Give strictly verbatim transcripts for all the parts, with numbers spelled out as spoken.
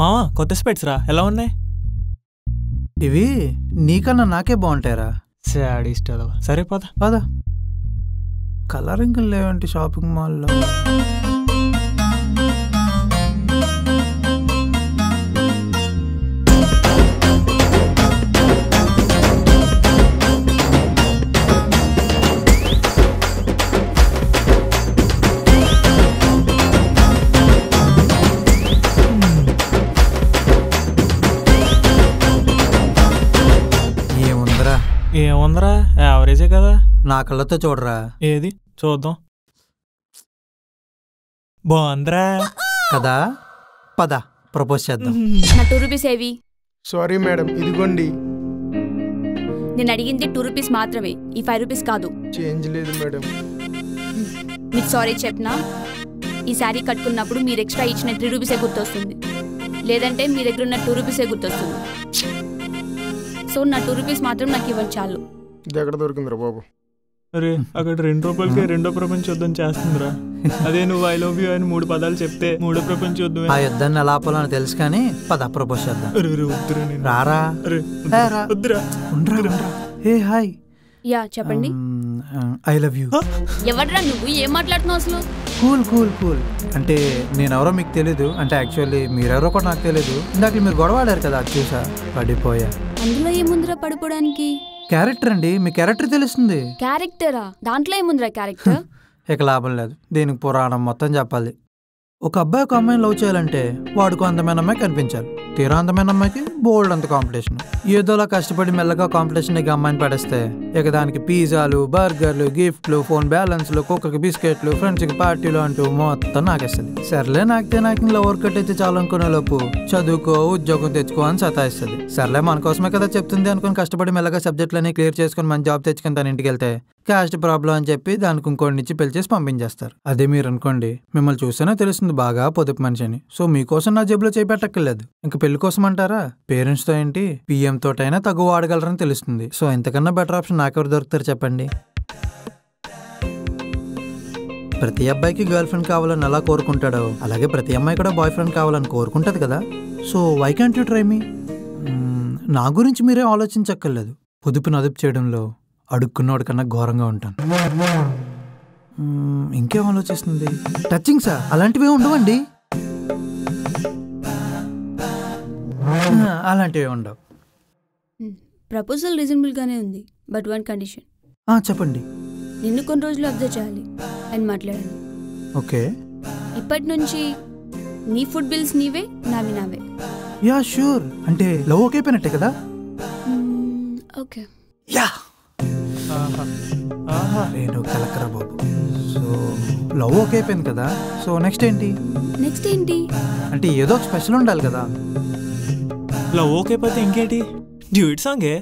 मामा కొత్త స్పెట్స్ రా ఎలా ఉన్నాయి ఇవి నీకన్నా నాకే బాగుంటాయిరా సాడిస్టో సరే పద పద కలరింగ్ లేవంటి షాపింగ్ మాల్లో కళ్ళతో చూడరా ఏది చూద్దాం బాంద్రా కదా పద ప్రపోజ్ చేద్దాం నా టూ రూపీస్ ఏవి సారీ మేడం ఇదిగోండి నేను అడిగింది టూ రూపీస్ మాత్రమే ఈ ఫైవ్ రూపీస్ కాదు చేంజ్ లేదు మేడం మీకు సారీ చెప్పనా ఈ సారీ కట్టుకున్నప్పుడు మీరు ఎక్స్ట్రా ఇచ్చిన త్రీ రూపీసే గుర్తొస్తుంది లేదంటే మీ దగ్గర ఉన్న టూ రూపీసే గుర్తొస్తుంది సో నా టూ రూపీస్ మాత్రం నాకు ఇవ్వండి చాలు ఇది ఎక్కడ దొరికిందిరా బాబు अरे अगर रेंडो రూపాయలకే రెండో ప్రపంచయుద్ధం చేస్తుందిరా అదే నువ్వు ఐ లవ్ యు అని మూడు పదాలు చెప్తే మూడో ప్రపంచయుద్ధమే ఆ యుద్ధాన్ని ఎలా ఆపాలని తెలుసు కానీ పద ప్రపోజ్ చేద్దాం అరే ఉద్దరా నేను రారా అరే రారా ఉద్దరా ఉండరా హే హాయ్ యా చెప్పండి ఐ లవ్ యు ఎవడరా నువ్వు ఏం మాట్లాడుతున్నావు అసలు కూల్ కూల్ కూల్ అంటే నేను ఎవరో మీకు తెలియదు అంటే యాక్చువల్లీ మీరు ఎవరో కూడా నాకు తెలియదు ఇందాక మీరు గొడవడారు కదా చూసా పడిపోయా అందులో ఏముందిరా పడిపోవడానికి క్యారెక్టర్ అండి మీ క్యారెక్టర్ తెలుస్తుంది క్యారెక్టరా దాంట్లో ఏముందిరా క్యారెక్టర్ ఇక లాభం లేదు దీనికి పురాణం మొత్తం చెప్పాలి ఒక అబ్బాయి ఒక అమ్మాయిని లవ్ చేయాలంటే వాడికి అందమైన అమ్మాయి కనిపించాలి తీరా అందమైన అమ్మాయికి బోల్డ్ అంత కాంపిటీషన్ ఏదోలా కష్టపడి మెల్లగా కాంపిటీషన్ ఇక అమ్మాయిని పడేస్తే ఇక దానికి పిజ్జాలు బర్గర్లు గిఫ్ట్లు ఫోన్ బ్యాలెన్స్లు కుక్కకి బిస్కెట్లు ఫ్రెండ్స్కి పార్టీలు అంటూ మొత్తం నాకేస్తుంది సర్లే నాకితే నాకు ఇలా వర్కౌట్ అయితే చాలనుకునే లోపు చదువుకో ఉద్యోగం తెచ్చుకో అని సతాయిస్తుంది సర్లే మన కోసమే కదా చెప్తుంది అనుకుని కష్టపడి మెల్లగా సబ్జెక్టులన్నీ క్లియర్ చేసుకుని మన జాబ్ తెచ్చుకుని తన ఇంటికి వెళ్తే క్యాస్ట్ ప్రాబ్లం అని చెప్పి దానికి ఇంకోటి పెళ్లి చేసి పంపించేస్తారు అదే మీరు అనుకోండి మిమ్మల్ని చూసినా తెలుస్తుంది బాగా పొదుపు మనిషి అని సో మీకోసం నా జేబులో చేపెట్టక్కర్లేదు ఇంకా పెళ్లి కోసం అంటారా పేరెంట్స్ తో ఏంటి పిఎం తోటైనా తగు వాడగలరని తెలుస్తుంది సో ఇంతకన్నా బెటర్ ఆప్షన్ నాకెవరు దొరుకుతారు చెప్పండి ప్రతి అబ్బాయికి గర్ల్ ఫ్రెండ్ కావాలని ఎలా కోరుకుంటాడో అలాగే ప్రతి అమ్మాయి కూడా బాయ్ ఫ్రెండ్ కావాలని కోరుకుంటది కదా so why can't you try me నా గురించి మీరే ఆలోచించక్కర్లేదు పొదుపును అదుపు చేయడంలో అడుక్కున్నోడు కన్నా ఘోరంగా ఉంటాను ఇంకేం ఆలోచిస్తుంది టచింగ్ సార్ అలాంటివే ఉండవండి అలాంటివే ఉండవు ప్రపోజల్ రీజనబుల్ గానే ఉంది బట్ వన్ కండిషన్ చెప్పండి నిన్ను కొన్ని రోజులు అబ్జర్వ్ చేయాలి అని మాట్లాడాలి ఓకే ఇప్పటి నుంచి నీ ఫుడ్ బిల్స్ నీవే నావి నావే యా షూర్ అంటే లవ్ ఓకే అయిపోయినట్టే కదా ఓకే యా నేను కలకరా బాబు సో లవ్ ఓకే అయిపోయింది కదా సో నెక్స్ట్ ఏంటి నెక్స్ట్ ఏంటి అంటే ఏదో స్పెషల్ ఉండాలి కదా లవ్ ఓకే అయిపోతే ఇంకేంటి డ్యూట్ సాంగే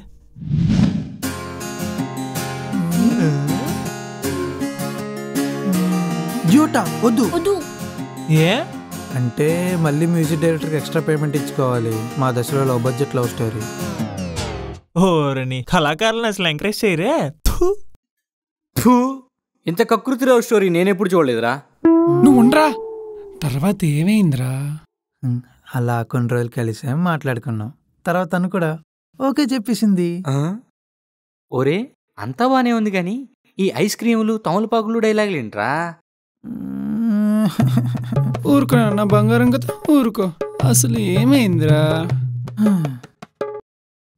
డ్యూటా వద్దు వద్దు ఏ అంటే మళ్ళీ మ్యూజిక్ డైరెక్టర్కి ఎక్స్ట్రా పేమెంట్ ఇచ్చుకోవాలి మా దశలో లో బడ్జెట్ లవ్ స్టోరీ ఓరని కళాకారులను అసలు ఎంకరేజ్ చేయరే ఇంత కకృతి రావు స్టోరీ నేనెప్పుడు చూడలేదురా నువ్వు ఉండరా తర్వాత ఏమైందిరా అలా కొన్ని రోజులు కలిసి మాట్లాడుకున్నాం తర్వాత తను కూడా ఓకే చెప్పేసింది ఒరే అంతా బానే ఉంది కానీ ఈ ఐస్ క్రీములు తమలపాకులు డైలాగులేంట్రా ఊరుకో నా బంగారం కదా ఊరుకో అసలు ఏమైందిరా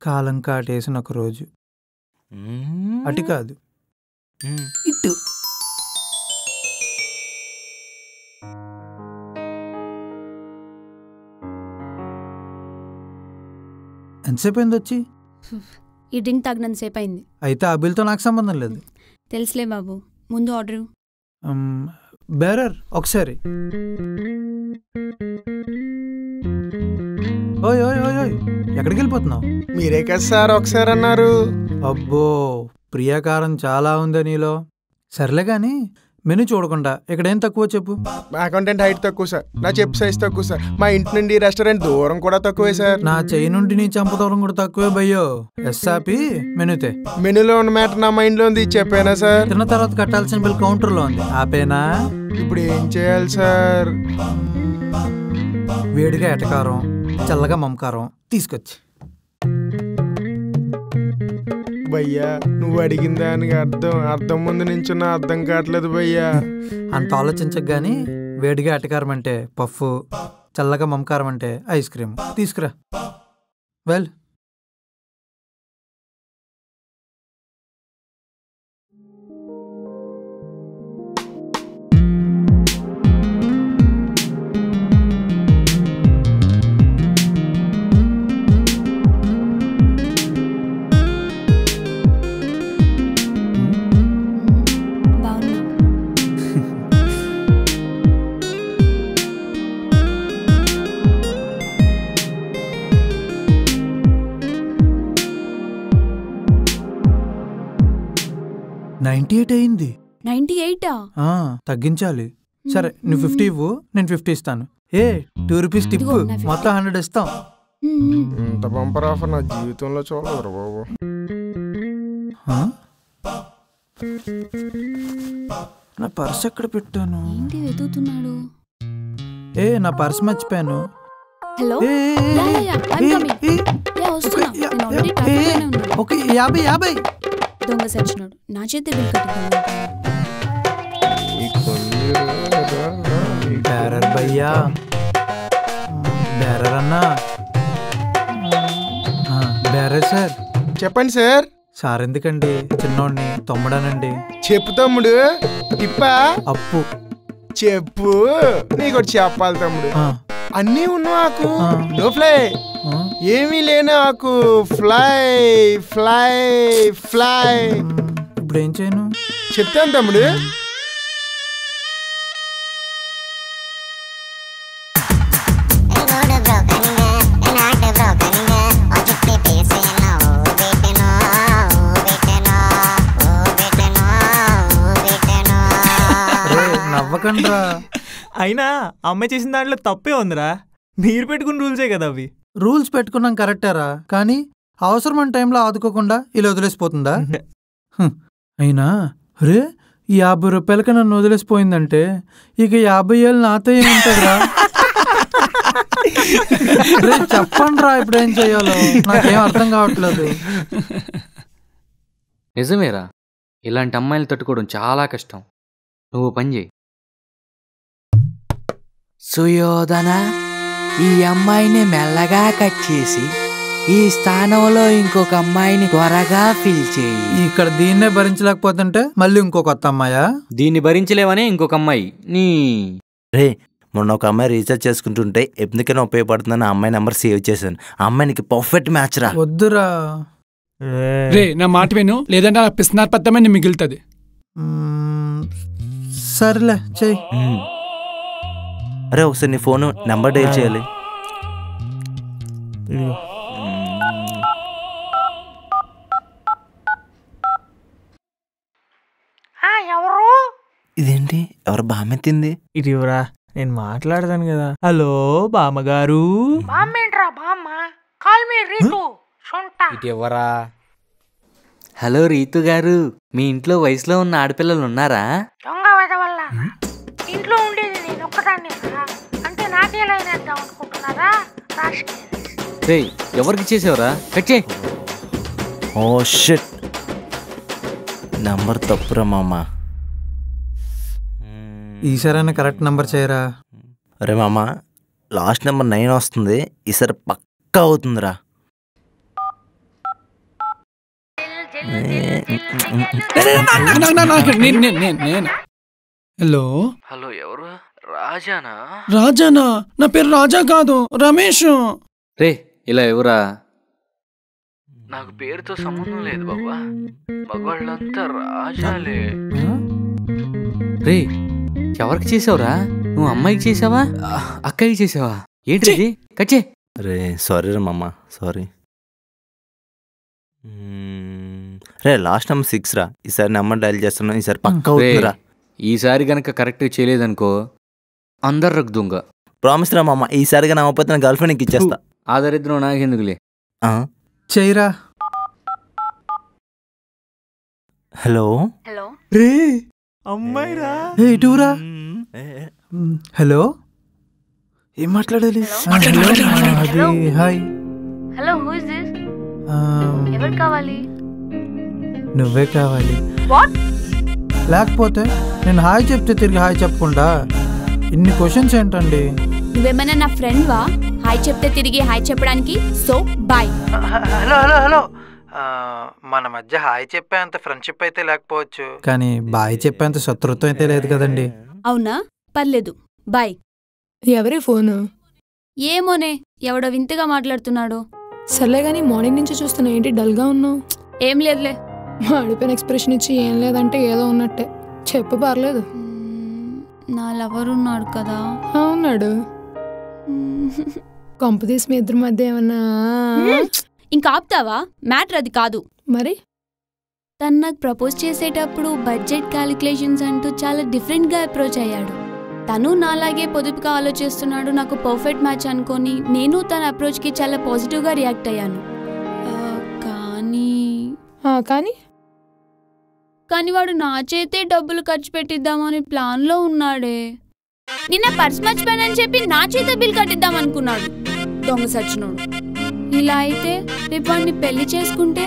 కాలం కాటేసిన ఒక రోజు అటు కాదు ఇటు ఎంతసేపు అయింది వచ్చి ఈ డ్రింక్ తాగినంతసేపు అయింది అయితే ఆ బిల్తో నాకు సంబంధం లేదు తెలుసులే బాబు ముందు ఆర్డర్ బేరర్ ఒకసారి ఓయ్ ఓయ్ ఓయ్ ఓయ్ ఎక్కడికెళ్ళిపోతున్నావు? మీరే కదా సార్ ఒకసారి అన్నారు. అబ్బో ప్రియకారం చాలా ఉంది నీలో. సర్లే కానీ మెనూ చూడకుండా ఇక్కడ ఏం తక్కువ చెప్పు. అకౌంటెంట్ హైట్ తక్కువ సార్, నా చెప్పు సైజ్ తక్కువ సార్, మా ఇంటి నుండి రెస్టారెంట్ దూరం కూడా తక్కువే సార్, నా చెయ్యి నుండి నీ చంప దూరం కూడా తక్కువే భయ్యో. ఎస్ఆపి మెనూతే. మెనూలో ఉన్న మ్యాటర్ నా మైండ్ లో ఉంది, చెప్పేనా సార్? తిన్న తర్వాత కట్టాల్సిన బిల్ కౌంటర్ లో ఉంది, ఆపేనా? ఇప్పుడు ఏం చేయాలి సార్? వేడిగా ఎటకారం, చల్లగా మమకారం తీసుకొచ్చి. భయ్యా నువ్వు అడిగిన దానికి అర్థం అర్థం ముందు నుంచి నా అర్థం కావట్లేదు భయ్యా. అంత ఆలోచించక గానీ వేడిగా అటకారం అంటే పఫ్, చల్లగా మమకారం అంటే ఐస్ క్రీమ్ తీసుకురా. వెల్ నైన్టీ ఎయిట్ అయింది. నైన్టీ ఎయిటా? తగ్గించాలి. సరే నువ్వు ఫిఫ్టీ ఇవ్వు, నేను ఫిఫ్టీ ఇస్తాను. ఏ టూ రూపీస్ టిప్, మొత్తం హండ్రెడ్ ఇస్తాం. ఇంత బంపర్ ఆఫర్ నా జీవితంలో చూడరు బాబు. నా పర్స్ ఎక్కడ పెట్టాను? వెతుకుతున్నాడు. ఏ నా పర్స్ మర్చిపోయాను. హలో ఓకే యాభై యాభై దొంగ సచ్చినాడు. నా చేతి బిల్ చెప్పండి సార్. సార్ ఎందుకండి చిన్నోడిని తమ్ముడానండి. చెప్పు తమ్ముడు. ఇప్పా అప్పు చెప్పు. నీకు వచ్చి చెప్పాలి తమ్ముడు. అన్నీ ఉన్నా నాకు లోపలే ఏమీ లేనా నాకు. Fly fly fly. ఇప్పుడు ఏం చేయను? చెప్తాను తమ్ముడు. నవ్వకండ్రా. అయినా అమ్మ చేసిన దాంట్లో తప్పే ఉందిరా, మీరు పెట్టుకుని రూల్సే కదా అవి. రూల్స్ పెట్టుకున్నాం కరెక్టేరా, కానీ అవసరమైన టైంలో ఆదుకోకుండా ఇలా వదిలేసిపోతుందా? అయినా రే యాభై రూపాయలకి నన్ను వదిలేసిపోయిందంటే ఇక యాభై ఏళ్ళు నాతో ఏముంటుందిరా? చెప్పండి రా ఇప్పుడేం చేయాలో, నాకేం అర్థం కావట్లేదు. నిజమేరా, ఇలాంటి అమ్మాయిలు తట్టుకోవడం చాలా కష్టం. నువ్వు పని చేయి సుయోధన, ఈ అమ్మాయిని మెల్లగా కట్ చేసి ఈ స్థానంలో ఇంకొక అమ్మాయిని త్వరగా ఫిల్ చేయి. ఇక్కడ దీన్నే భరించలేకపోతుంటే మళ్ళీ ఇంకో కొత్త అమ్మాయా? దీన్ని భరించలేవనే ఇంకొక అమ్మాయి నీ. రే మొన్న ఒక అమ్మాయి రీఛార్జ్ చేసుకుంటుంటే ఎందుకైనా ఉపయోగపడుతుందని ఆ అమ్మాయి నెంబర్ సేవ్ చేశాను. ఆ అమ్మాయికి పర్ఫెక్ట్ మ్యాచ్ రా. వద్దురా రే, నా మాట విను, లేదంటే ఆ పిస్నార్ పత్తమైన మిగులుతుంది. సరేలే చెయ్యి. అరే ఒకసారి నీ ఫోను నెంబర్ డైల్ చేయాలి. ఎవరు ఇదేంటి? ఎవరు బామెత్తింది? ఇది ఎవరా? నేను మాట్లాడతాను కదా. హలో బామ్మగారు. ఎవరా? హలో రీతు గారు, మీ ఇంట్లో వయసులో ఉన్న ఆడపిల్లలు ఉన్నారా? ఇంట్లో ఉండేది నేను ఒక్కదాన్ని అంటే నాకే లైన్ వేద్దాం అనుకుంటున్నారా? ఎవరికి చేసేవరా? ఓ షిట్, నంబర్ తప్పురా మామా. ఈసారైనా కరెక్ట్ నంబర్ చేయరా. అరే మామా లాస్ట్ నెంబర్ నైన్ వస్తుంది, ఈసారి పక్కా అవుతుందిరా. హలో హలో ఎవరు? రాజానా? రాజానా? నా పేరు రాజా కాదు, రమేష్. రే ఇలా ఎవరా? నాకు పేరుతో సంబంధం లేదు బాబా, మగవాళ్ళంతా రాజాలే. రే ఎవరికి చేసావురా? నువ్వు అమ్మాయికి చేసావా? అక్కకి చేసావా? ఏంటి కచ్చే? అరే సారీ రా మామ సారీ. రే లాస్ట్ నెంబర్ సిక్స్ రా, ఈసారి నెంబర్ డైల్ చేస్తున్నాం, ఈసారి పక్కా అవుతుందిరా. ఈసారి కనుక కరెక్ట్గా చేయలేదనుకో అందరు రక్ దొంగ. ప్రామిస్ రా మామ, ఈసారిగా నా అమ్మపోతే నా గర్ల్ ఫ్రెండ్ నీకు ఇచ్చేస్తా. ఆధారిద్రం నాకెందుకులే, చేయరా. హలో హలో రే అమ్మాయి రా, ఇటురా. హలో ఏం మాట్లాడాలి? Hi hello who is this? ఎవరు కావాలి? నువ్వే కావాలి. వాట్? లేకపోతే నేను హాయ్ చెప్తే తిరిగి హాయ్ చెప్పకుండా ఇన్ని క్వశ్చన్స్ ఏంటండి? నువ్వేమైనా నా ఫ్రెండ్ వా? హాయ్ చెప్తే తిరిగి హాయ్ చెప్పడానికి? So bye. Hello hello hello మన మధ్య హాయ్ చెప్పేంత ఫ్రెండ్షిప్ అయితే లేకపోవచ్చు, కానీ బాయ్ చెప్పేంత శత్రుత్వం అయితే లేదు కదండి. అవునా, పర్లేదు బాయ్. ఎవరి ఫోను? ఏమోనే, ఎవడో వింతగా మాట్లాడుతున్నాడు. సర్లే గానీ మార్నింగ్ నుంచి చూస్తున్నా, ఏంటి డల్గా ఉన్నావు? ఏం లేదులే. మా అడిపోయిన ఎక్స్ప్రెషన్ ఇచ్చి ఏం లేదంటే ఏదో ఉన్నట్టే చెప్పు, పర్లేదు. నా లవర్ ఉన్నాడు కదా. అవునాడు. కంపదీస్ మీ ఇద్దరి మధ్య ఏమన్నా? ఇంకా ఆపుతావా? మ్యాటర్ అది కాదు. మరి తను నాకు ప్రపోజ్ చేసేటప్పుడు బడ్జెట్ క్యాలిక్యులేషన్స్ అంటూ చాలా డిఫరెంట్గా అప్రోచ్ అయ్యాడు. తను నాలాగే పొదుపుగా ఆలోచిస్తున్నాడు, నాకు పర్ఫెక్ట్ మ్యాచ్ అనుకొని నేను తన అప్రోచ్కి చాలా పాజిటివ్గా రియాక్ట్ అయ్యాను. కానీ కానీ కానీ వాడు నా చేతే డబ్బులు ఖర్చు పెట్టిద్దామని ప్లాన్లో ఉన్నాడే. నిన్న పర్స్ మర్చిపోయానని చెప్పి నా చేతే బిల్ కట్టిద్దాం అనుకున్నాడు, దొంగ సచ్చినోడు. ఇలా అయితే రేపు వాడిని పెళ్లి చేసుకుంటే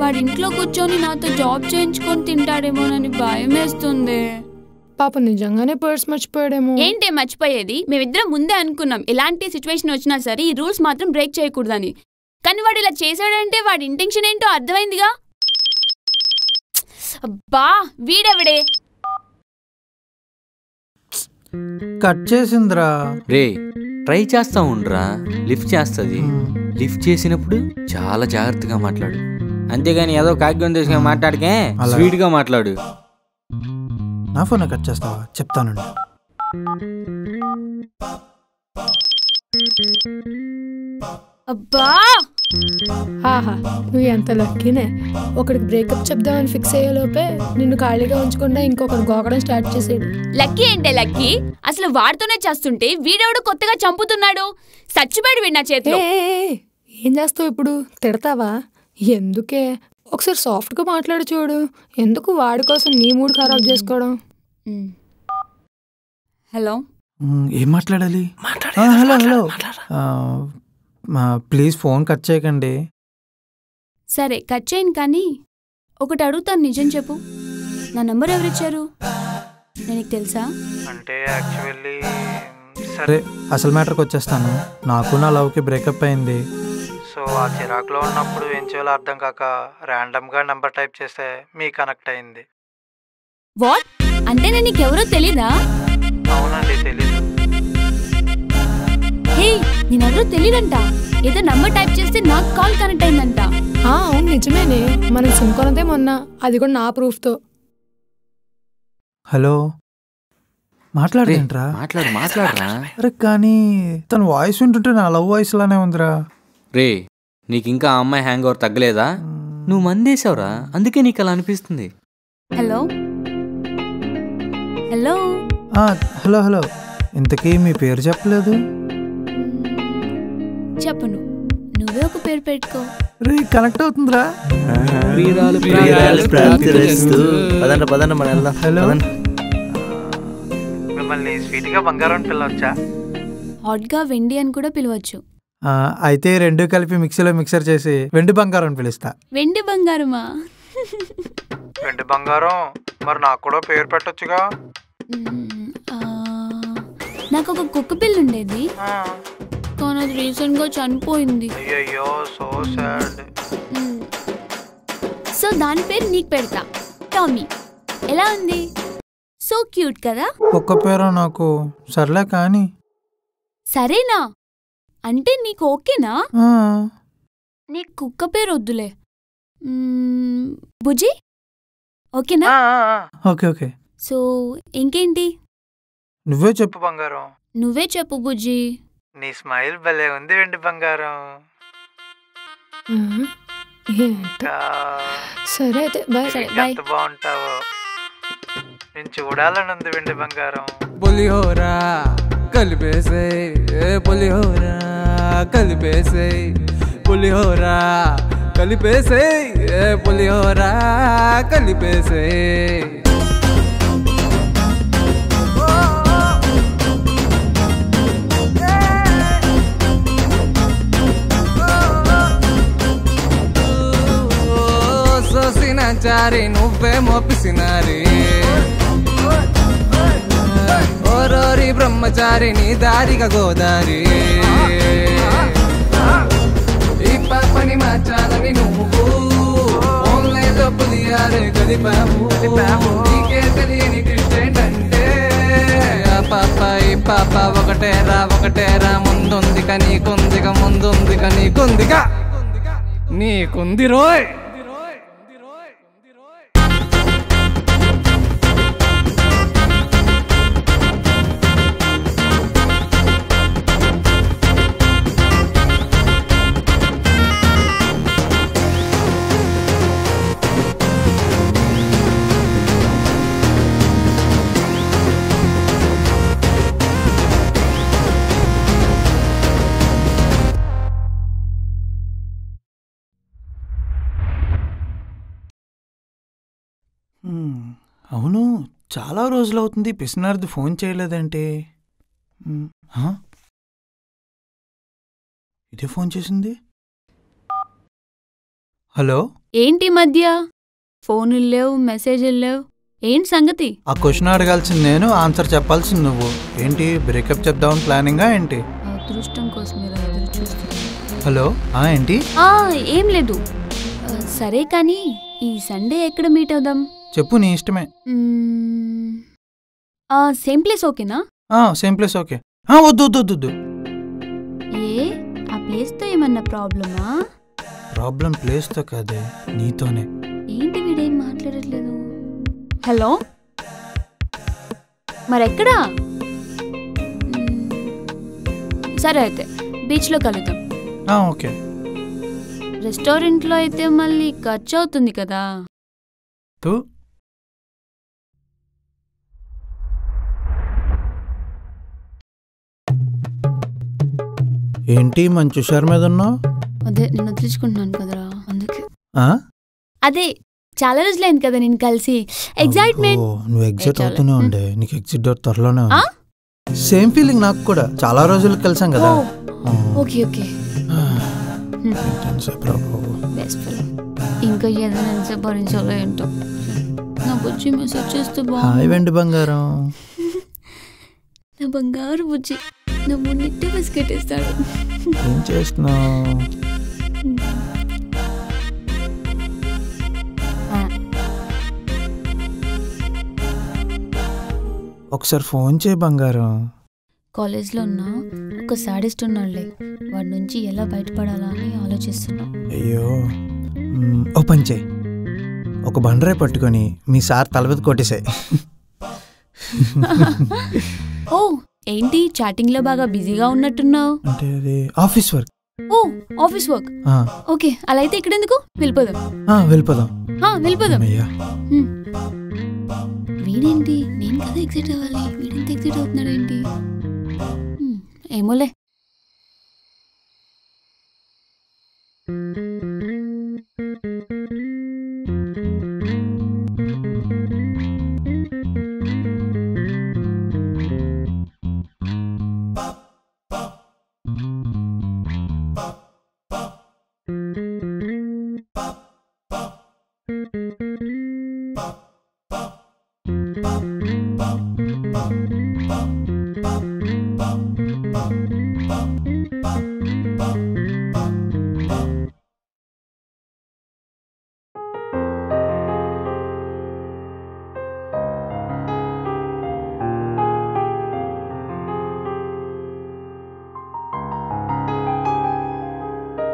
వాడింట్లో కూర్చొని నాతో జాబ్ చేయించుకొని తింటాడేమోనని భయం వేస్తుంది. పాప నిజంగానే పర్స్ మర్చిపోయాడేమో. ఏంటే మర్చిపోయేది, మేమిద్దరం ముందే అనుకున్నాం ఎలాంటి సిచ్యువేషన్ వచ్చినా సరే ఈ రూల్స్ మాత్రం బ్రేక్ చేయకూడదని. కానీ వాడు ఇలా చేశాడంటే వాడి ఇంటెన్షన్ ఏంటో అర్థమైందిగా. అబ్బా వీడెవడే? కట్ చేసిందిరా. రే ట్రై చేస్తా ఉండరా, లిఫ్ట్ చేస్తుంది. లిఫ్ట్ చేసినప్పుడు చాలా జాగ్రత్తగా మాట్లాడు, అంతేగాని ఏదో కాగ్యం తీసుకుని మాట్లాడికే స్వీట్గా మాట్లాడు. నా ఫోన్ కట్ చేస్తావా? చెప్తాను. అబ్బా ఆహా, నువ్వు ఎంత లక్కీనే. ఒకడికి బ్రేకప్ చెప్దామని ఫిక్స్ అయ్యే లోపే నిన్ను ఖాళీగా ఉంచకుండా ఇంకొకటి గోకడం స్టార్ట్ చేసాడు. లక్కీ అంటే లక్కీ, అసలు వాడితోనే చేస్తుంటే వీడెవడు కొత్తగా చంపుతున్నాడు. సచ్చిపోయాడు వీడు నా చేతిలో. ఏం చేస్తావు ఇప్పుడు? తిడతావా? ఎందుకే, ఒకసారి సాఫ్ట్గా మాట్లాడి చూడు. ఎందుకు వాడి కోసం నీ మూడు ఖరాబ్ చేసుకోవడం? హలో ఏం మాట్లాడాలి? Hello hello please phone cut చేయకండి. సరే కట్ చేయను, కానీ ఒకటి అడుగుతాను, నిజం చెప్పు. నా నెంబర్ ఎవరు ఇచ్చారు? నేను తెలుసా అంటే యాక్చువల్లీ. సరే అసలు మ్యాటర్కి వచ్చేస్తాను. నాకు నా లవ్కి బ్రేకప్ అయింది. సో ఆ చిరాకులో ఉన్నప్పుడు ఏం చేయాలో అర్థం కాక ర్యాండమ్గా నెంబర్ టైప్ చేస్తే మీ కనెక్ట్ అయింది. వాట్? అంటే నేను నీకెవరో తెలీదా? అవునండి తెలీదు. హే నేనెవరో తెలీదంట, ఏదో నెంబర్ టైప్ చేస్తే నాకు కాల్ కనెక్ట్ అయిందంట. అవును నిజమేనే, మనం సిమ్ కొనదే మొన్న, అది కూడా నా ప్రూఫ్తో. హలో మాట్లాడేంట్రా? మాట్లాడు మాట్లాడరా. అరే కానీ తన వాయిస్ ఉంటుంటే నా లవ్ వాయిస్ లానే ఉందిరా. రే నీకు ఇంకా ఆ అమ్మాయి హ్యాంగ్ ఓవర్ తగ్గలేదా? నువ్వు మందేసావురా, అందుకే నీకు అలా అనిపిస్తుంది. హలో హలో హలో హలో ఇంతకీ మీ పేరు చెప్పలేదు. చెప్పను, నువ్వే ఒక పేరు పెట్టుకో. రే కనెక్ట్ అవుతుందిరా. మిమ్మల్ని స్వీట్గా బంగారం పిలవచ్చా? హాట్గా వెండి అని కూడా పిలవచ్చు. అయితే రెండు కలిపి మిక్సీలో మిక్సర్ చేసి వెండి బంగారం పిలుస్తా. వెండి బంగారమా? వెండి బంగారం. మరి నాకు కూడా పేరు పెట్టొచ్చుగా. నాకు ఒక కుక్క పిల్ల ఉండేది, కానీ అది రీసెంట్ గా చనిపోయింది. అయ్యో సో సాడ్. సో దాని పేరు నీకు పెడతా, టామీ. ఎలా ఉంది? సో క్యూట్ కదా. కుక్క పేరు నాకు సర్లే కానీ. సరేనా అంటే నీకు ఓకేనా? నీకు కుక్క పేరు వద్దులే, బుజ్జి ఓకేనా? Okay okay. సో ఇంకేంటి? నువ్వే చెప్పు బంగారం. నువ్వే చెప్పు బుజ్జి. నీ స్మైల్ భలే ఉంది వెండి బంగారం. సరే ఎంత బాగుంటావో, నేను చూడాలని ఉంది వెండి బంగారం. పులిహోరా కలిపేసే పులిహోరా కలిపేసే పులిహోరా కలిపేసే పులిహోరా కలిపేసే. చారి నువ్వే మోపిసినారి ఓరోరి బ్రహ్మచారి నీ దారిగా గోదారి. ఈ పాపని మార్చాలని నువ్వు ఓన్లేదో పులియారే గదిపాము. నీకే తెలియని క్రిస్టెంట్ అంటే ఆ పాప ఈ పాప ఒకటేరా ఒకటేరా. ముందుందిక నీకుందిక ముందుందిక నీకుందిక నీకుంది రోయ్. అవును, చాలా రోజులవుతుంది పిసినార్ది ఫోన్ చేయలేదంటే. ఇదే ఫోన్ చేసింది. హలో, ఏంటి మధ్య ఫోన్ లేవు మెసేజ్ లేవు, ఏంటి సంగతి? ఆ క్వశ్చన్ అడగాల్సింది నేను, ఆన్సర్ చెప్పాల్సింది నువ్వు. ఏంటి బ్రేకప్ చెప్దామని ప్లానింగా ఏంటి? అదృష్టం కోసమే ఎదురు చూస్తున్నా. హలో, ఏంటి? ఏం లేదు. సరే కానీ ఈ సండే ఎక్కడ మీట్ అవుదాం చెప్పు, నీ ఇష్టమే. సేమ్ ప్లేస్ ఓకేనా? Same place okay. వద్దు వద్దు వద్దు. ఏ ఆ ప్లేస్తో ఏమన్నా ప్రాబ్లమా? ప్రాబ్లం ప్లేస్తో కాదే, నీతోనే. ఏంటి వీడేం మాట్లాడట్లేదు? హలో, మరెక్కడా? సరే అయితే బీచ్లో కలుద్దాం. ఓకే. రెస్టారెంట్లో అయితే మళ్ళీ ఖర్చు అవుతుంది కదా. తూ ఏంటి మంచి హుషారు మీద ఉన్నావు? అదే నేను వదిలించుకుంటున్నాను కదరా, అందుకే. అదే చాలా రోజులైంది కదా నేను కలిసి, ఎగ్జైట్మెంట్. నువ్వు ఎగ్జైట్ అవుతూనే ఉండే, నీకు ఎగ్జిట్ డోర్ త్వరలోనే. సేమ్ ఫీలింగ్ నాకు కూడా, చాలా రోజులు కలిసాం కదా. Okay okay. ఇంకా ఏదైనా భరించాలో ఏంటో. నాకు వచ్చి మెసేజ్ చేస్తూ బాగుంది బంగారం, నా బంగారు బుజ్జి. నా మున్నిట్టే బిస్కెట్ ఇస్తాడు. ఏం చేస్తున్నావు? ఒకసారి ఫోన్ చేయి బంగారం. కాలేజ్లో ఉన్న ఒక సాడిస్ట్ ఉన్నాడులే, వాడి నుంచి ఎలా బయటపడాలా అని ఆలోచిస్తున్నా. అయ్యో, ఓ పని చేయి, ఒక బండరాయి పట్టుకొని మీ సార్ తలబెత్తి కొట్టేసాయి. ఓ ఏంటి చాటింగ్ లో బాగా బిజీగా ఉన్నట్టున్నావు? అంటే అది ఆఫీస్ వర్క్. ఓ ఆఫీస్ వర్క్, ఓకే. అలా అయితే ఇక్కడ ఎందుకు, వెళ్ళిపోదాం. వెళ్ళిపోదాం వెళ్ళిపోదాం అయ్యా. వీడేంటి, నేను కదా ఎగ్జైట్ అవ్వాలి, వీడెంత ఎగ్జైట్ అవుతున్నాడు ఏంటి? ఏమోలే.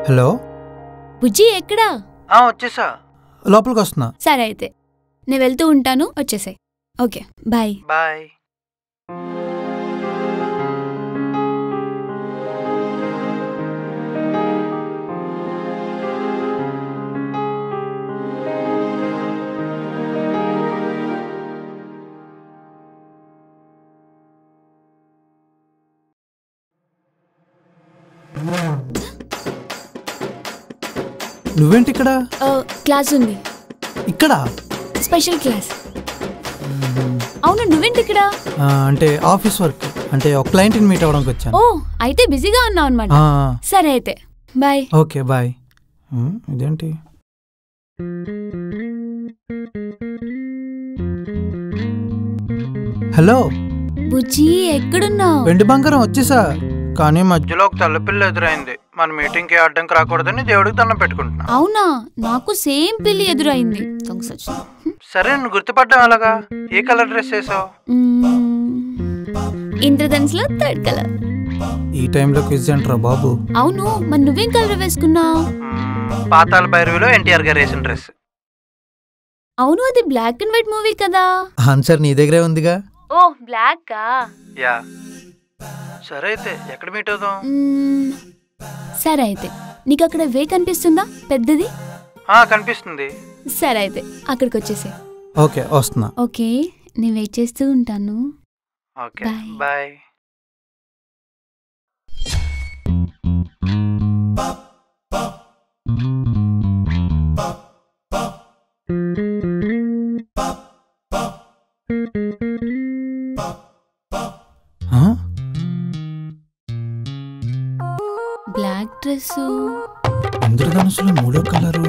హలో బుజ్జి, ఎక్కడా? వచ్చేసా, లోపలికి వస్తున్నా. సరే అయితే నేను వెళ్తూ ఉంటాను, వచ్చేసాయి. Okay bye bye. నువ్వేంటి ఇక్కడ? క్లాస్ ఉంది. ఇక్కడ స్పెషల్ క్లాస్. అవును, నువ్వేంటి ఇక్కడ? అంటే ఆఫీస్ వర్క్, అంటే ఒక క్లయింట్ ని మీట్ అవడానికి వచ్చాను. ఓ అయితే బిజీగా ఉన్నావు అన్నమాట. సరే అయితే బై. Okay bye. ఇదేంటి? హలో బుజ్జి, ఎక్కడున్నావు? వెండి బంగారం వచ్చేసా, కానీ మధ్యలో ఒక తల్లపిల్ల ఎదురైంది. మన మీటింగ్ కి అడ్డంకి రాకూడదని దేవుడికి దండం పెట్టుకుంటున్నా. అవునా, నాకు సేమ్ పిల్లి ఎదురైంది. సరే, నువ్వు గుర్తుపడ్డావు ఎలాగా? ఏ కలర్ డ్రెస్ వేసావు? ఇంద్రధనుసులో థర్డ్ కలర్. ఈ టైం లో క్విజ్ అంటారా బాబు? అవును, మరి నువ్వేం కలర్ వేసుకున్నావు? పాతాల భైరవిలో ఎన్టీఆర్ గారు వేసిన డ్రెస్. అవును, అది బ్లాక్ అండ్ వైట్ మూవీ కదా. ఆన్సర్ నీ దగ్గరే ఉందిగా. ఓ బ్లాక్ యా. సరే అయితే ఎక్కడ మీట్ అవుదాం? సరే అయితే నీకు అక్కడ వే కనిపిస్తుందా? పెద్దది కనిపిస్తుంది. సరే అయితే అక్కడికి వచ్చేసే. ఓకే వస్తున్నా. ఓకే, నేను వెయిట్ చేస్తూ ఉంటాను. Okay bye. బ్లాక్ డ్రెస్, ఇంద్రధనుసులో మూడో కలరు.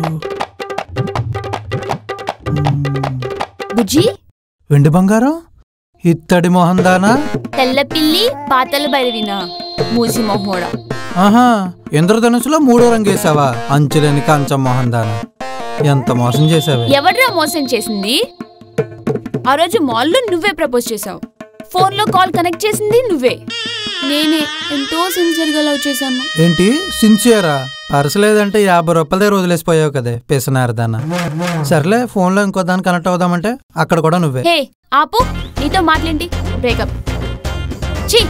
బుజ్జి, వెండి బంగారం, ఇత్తడి మోహన్ దానా, తెల్ల పిల్లి, పాతల భైరవినా, మూసి మోహోడా. ఆహా, ఇంద్రధనుసులో మూడో రంగు వేసావా? అంచులని కాంచ మోహన్ దానా. ఎంత మోసం చేసావా? ఎవడ్రా మోసం చేసింది? ఆ రోజు మాల్లో నువ్వే ప్రపోజ్ చేసావు, ఫోన్ లో కాల్ కనెక్ట్ చేసింది నువ్వే. నేనే ఎంతో సిన్సియర్ గా లవ్ చేశాను. ఏంటి సిన్సియరా? పరసలేదంటే యాభై రూపాయల దగ్గర వదిలేసిపోయావు కదే పిసనారదానా. సర్లే, ఫోన్ లో ఇంకో దాన్ని కనెక్ట్ అవుదామంటే అక్కడ కూడా నువ్వే. హే ఆపు, నీతో మాట్లాడి బ్రేకప్. ఛీ,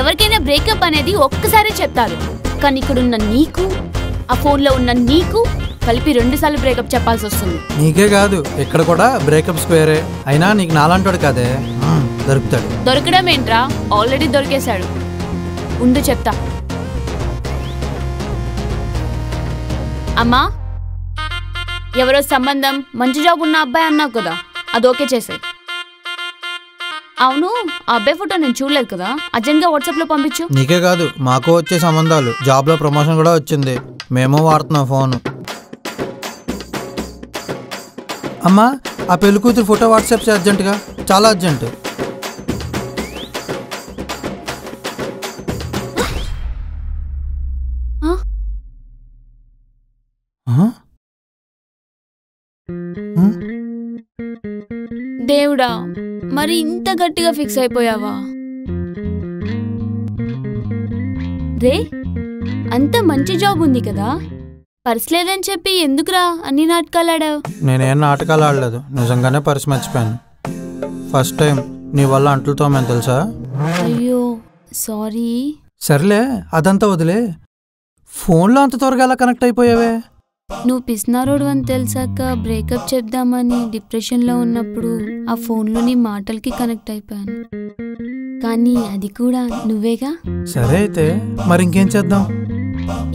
ఎవరికైనా బ్రేకప్ అనేది ఒక్కసారి చెప్తారు, కానీ ఇక్కడున్న నీకు ఆ ఫోన్ లో ఉన్న నీకు కలిపి రెండు సార్లు బ్రేకప్ చెప్పాల్సి వస్తుంది. నీకే కాదు, ఇక్కడ కూడా బ్రేకప్ స్క్వేరే. అయినా నీకు నాలంటాడు కదే, దొరుకుతాడు. దొరకడం ఏంట్రా, ఆల్రెడీ దొరికేశాడు. ఉండు చెప్తా. అమ్మా, ఎవరో సంబంధం, మంచి జాబ్ ఉన్న అబ్బాయి అన్నావు కదా, అది ఓకే చేసాయి. అవును, ఆ అబ్బాయి ఫోటో నేను చూడలేదు కదా, అర్జెంట్ గా వాట్సాప్ లో పంపించు. నీకే కాదు, మాకు వచ్చే సంబంధాలు, జాబ్ లో ప్రమోషన్ కూడా వచ్చింది, మేము వాడుతున్నాం ఫోను. అమ్మా, ఆ పెళ్లి కూతురు ఫోటో వాట్సాప్ చేయి అర్జెంటుగా, చాలా అర్జెంటు. దేవుడా, మరి ఇంత గట్టిగా ఫిక్స్ అయిపోయావా రే? అంత మంచి జాబ్ ఉంది కదా, పర్సలేదని చెప్పి ఎందుకురా అన్ని నాటకాలు ఆడావు? నేనేం నాటకాలు ఆడలేదు, నిజంగానే పర్స్ మర్చిపోయాను. ఫస్ట్ టైం నీ వల్ల అంట్లు తోమని తెలుసా? అయ్యో సారీ. సర్లే అదంతా వదిలే, ఫోన్లో అంత త్వరగా ఎలా కనెక్ట్ అయిపోయావే? నువ్వు పిసినారోడు అని తెలిసాక బ్రేకప్ చెప్దామని డిప్రెషన్లో ఉన్నప్పుడు ఆ ఫోన్లో నీ మాటలకి కనెక్ట్ అయిపోయాను, కానీ అది కూడా నువ్వేగా. సరే అయితే మరి ఇంకేం చేద్దాం?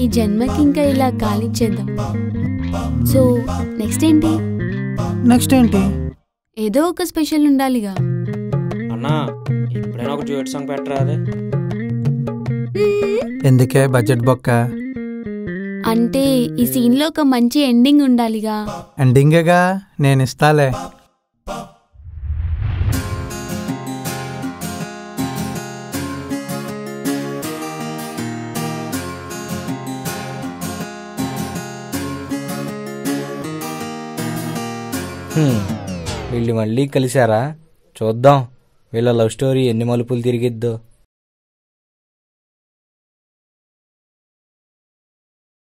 ఈ జన్మకి ఇంకా ఇలా ఖాళీ చేద్దాం. సో నెక్స్ట్ ఏంటి? నెక్స్ట్ ఏంటి? ఏదో ఒక స్పెషల్ ఉండాలిగా. అన్నా, ఇప్పుడైనా ఒక డ్యూయెట్ సాంగ్ పెట్టరాదే. ఎందుకే బడ్జెట్ బొక్క? అంటే ఈ సీన్ లో ఒక మంచి ఎండింగ్ ఉండాలిగా. ఎండింగేగా, నేను ఇస్తాలే. వీళ్ళు మళ్ళీ కలిశారా? చూద్దాం వీళ్ళ లవ్ స్టోరీ ఎన్ని మలుపులు తిరిగిద్దో.